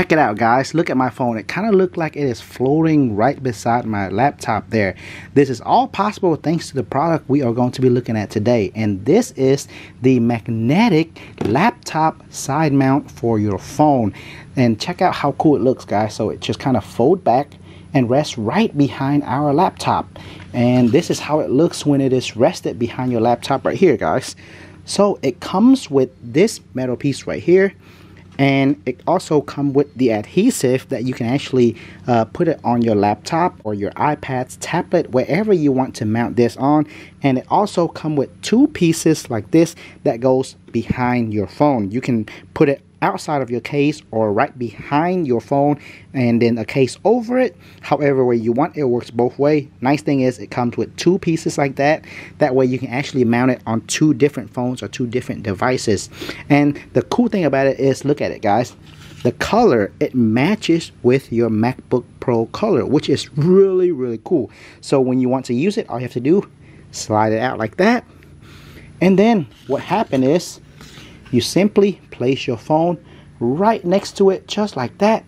Check it out, guys. Look at my phone. It kind of looked like it is floating right beside my laptop there. This is all possible thanks to the product we are going to be looking at today, and this is the magnetic laptop side mount for your phone. And check out how cool it looks, guys. So it just kind of folds back and rests right behind our laptop, and this is how it looks when it is rested behind your laptop right here, guys. So it comes with this metal piece right here, and it also comes with the adhesive that you can actually put it on your laptop or your iPad's tablet, wherever you want to mount this on. And it also comes with two pieces like this that goes behind your phone. You can put it outside of your case or right behind your phone, and then a case over it, however way you want. It works both way. Nice thing is it comes with two pieces like that. That way you can actually mount it on two different phones or two different devices. And the cool thing about it is, look at it, guys, the color, it matches with your MacBook Pro color, which is really cool. So when you want to use it, all you have to do, slide it out like that, and then what happened is you simply place your phone right next to it, just like that.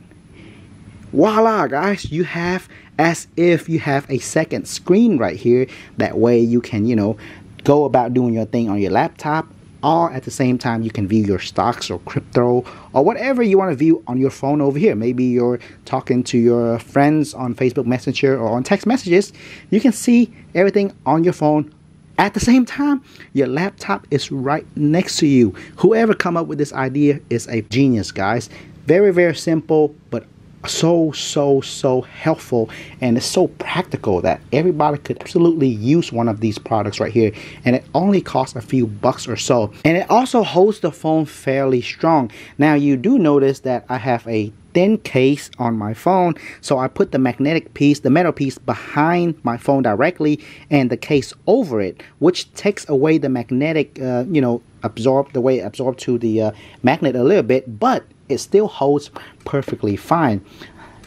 Voila, guys, you have as if you have a second screen right here. That way you can, you know, go about doing your thing on your laptop, or at the same time you can view your stocks or crypto or whatever you want to view on your phone over here. Maybe you're talking to your friends on Facebook Messenger or on text messages. You can see everything on your phone. At the same time, your laptop is right next to you. Whoever come up with this idea is a genius, guys. Very simple, but so helpful, and it's so practical that everybody could absolutely use one of these products right here, and it only costs a few bucks or so. And it also holds the phone fairly strong. Now you do notice that I have a thin case on my phone, so I put the magnetic piece, the metal piece, behind my phone directly and the case over it, which takes away the magnetic you know, absorb the way it absorbs to the magnet a little bit, but it still holds perfectly fine.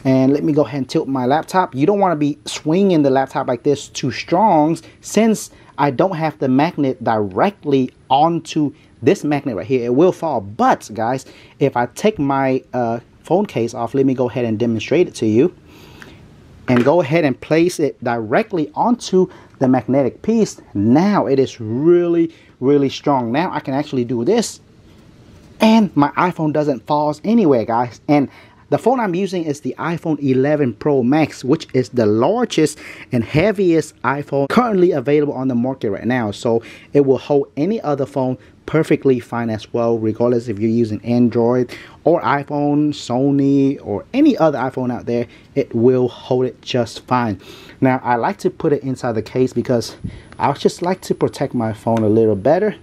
And let me go ahead and tilt my laptop. You don't want to be swinging the laptop like this too strong, since I don't have the magnet directly onto this magnet right here. It will fall. But guys, if I take my phone case off, let me go ahead and demonstrate it to you, and go ahead and place it directly onto the magnetic piece. Now it is really strong. Now I can actually do this, and my iPhone doesn't fall anywhere, guys. And the phone I'm using is the iPhone 11 Pro Max, which is the largest and heaviest iPhone currently available on the market right now. So it will hold any other phone perfectly fine as well, regardless if you're using Android or iPhone, Sony, or any other iPhone out there. It will hold it just fine. Now I like to put it inside the case because I just like to protect my phone a little better.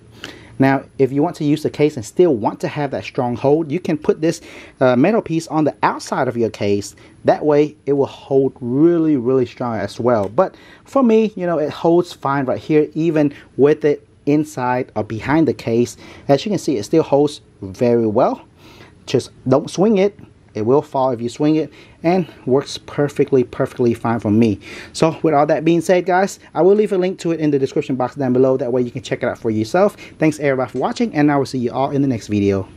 Now, if you want to use the case and still want to have that strong hold, you can put this metal piece on the outside of your case. That way, it will hold really strong as well. But for me, you know, it holds fine right here, even with it inside or behind the case. As you can see, it still holds very well. Just don't swing it. It will fall if you swing it, and works perfectly fine for me. So with all that being said, guys, I will leave a link to it in the description box down below. That way you can check it out for yourself. Thanks everybody for watching, and I will see you all in the next video.